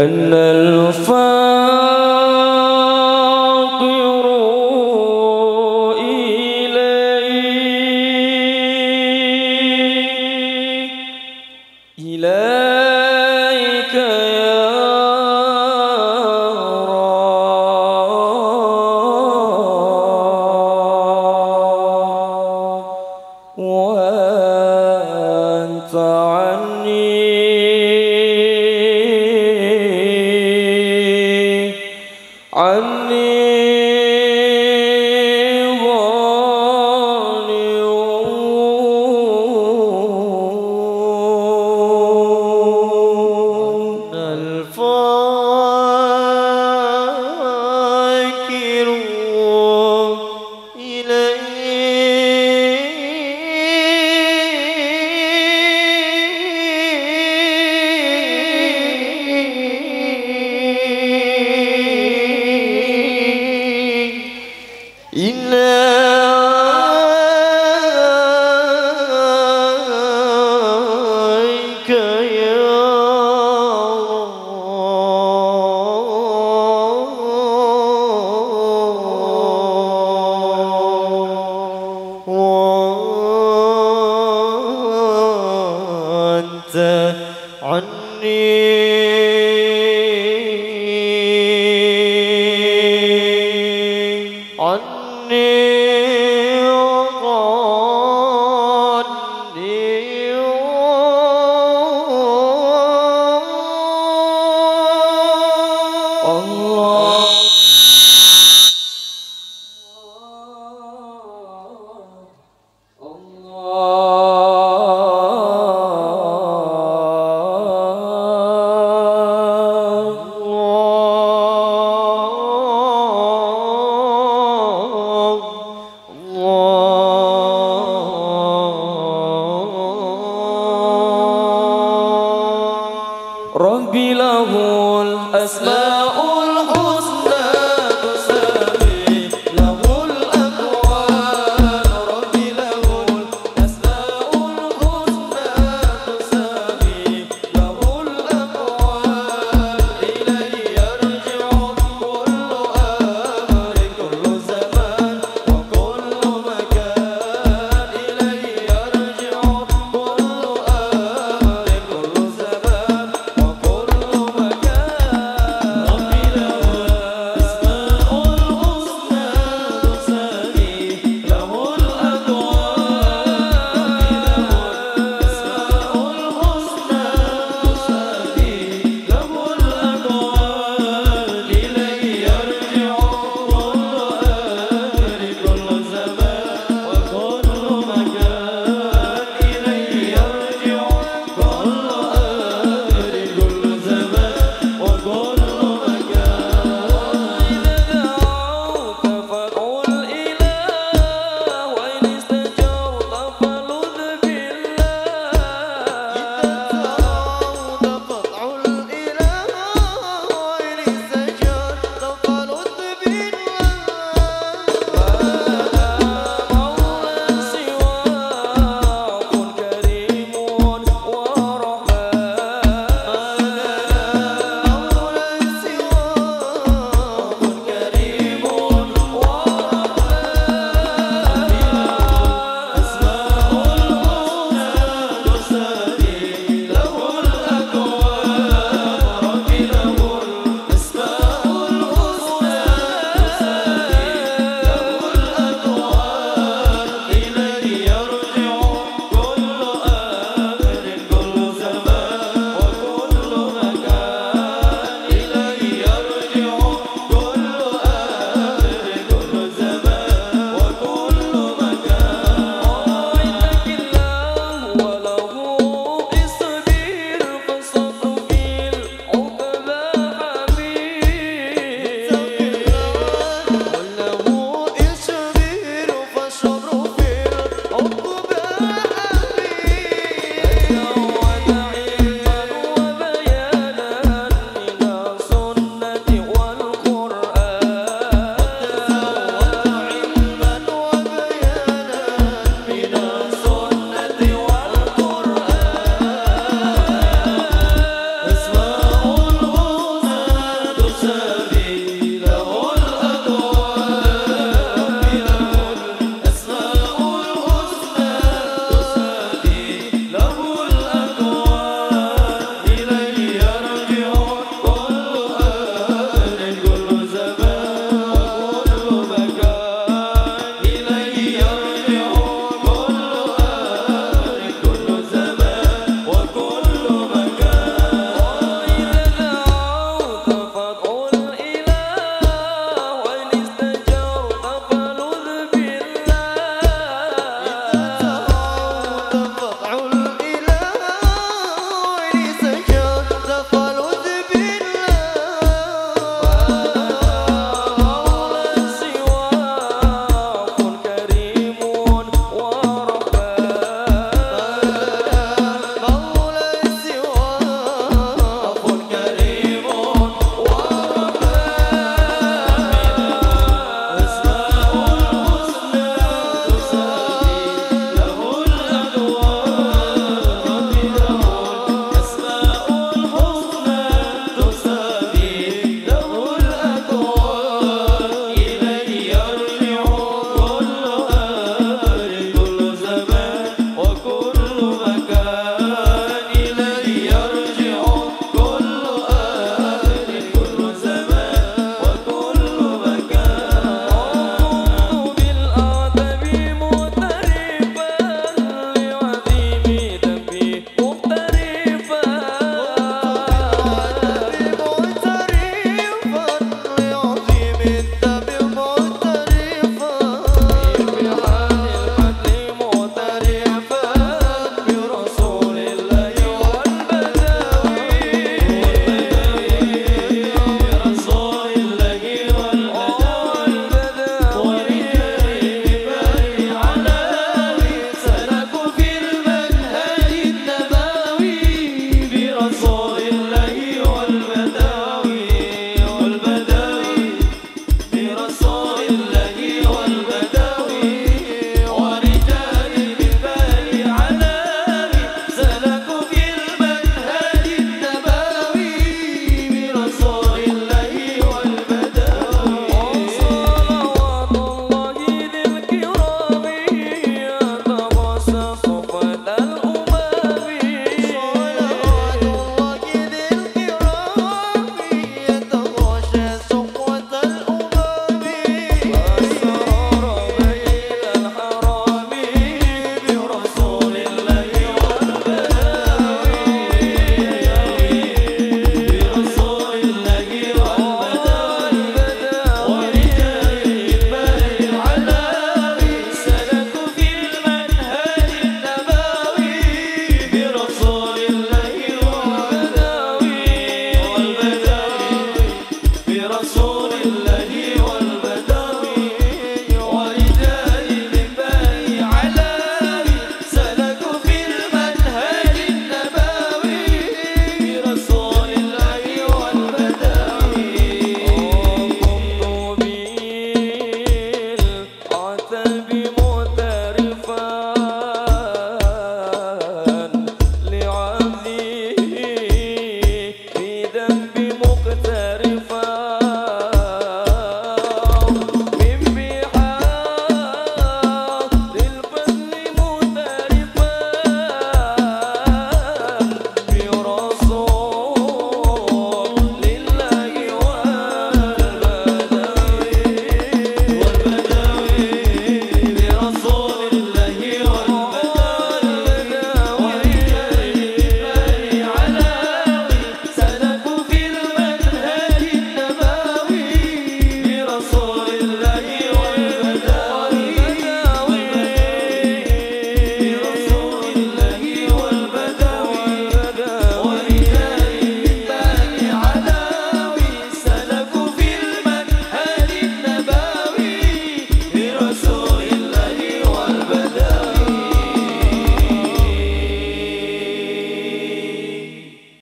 أن الفقر إليك يا رب وأنت عني إليك يا رب وأنت عني ربي له الأسماء الحسنى تسبح له الأكوان ربي له الأسماء الحسنى تسبح له الأكوان إليه يرجع كل أمر كل زمان وكل مكان إليه يرجع كل أمر كل زمان. المقترب.